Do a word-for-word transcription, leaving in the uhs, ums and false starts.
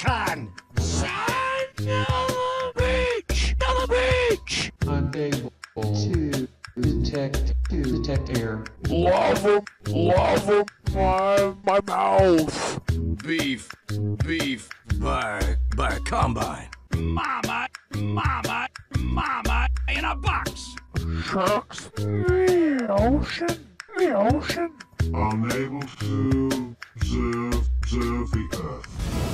Silicon! Sand Yellow Beach! Yellow Beach! Unable to detect, to detect air. Lava, lava, my, my mouth. Beef, beef, by, by combine. Mama, mama, mama in a box. Sharks, the ocean, the ocean. Unable to observe, observe the earth.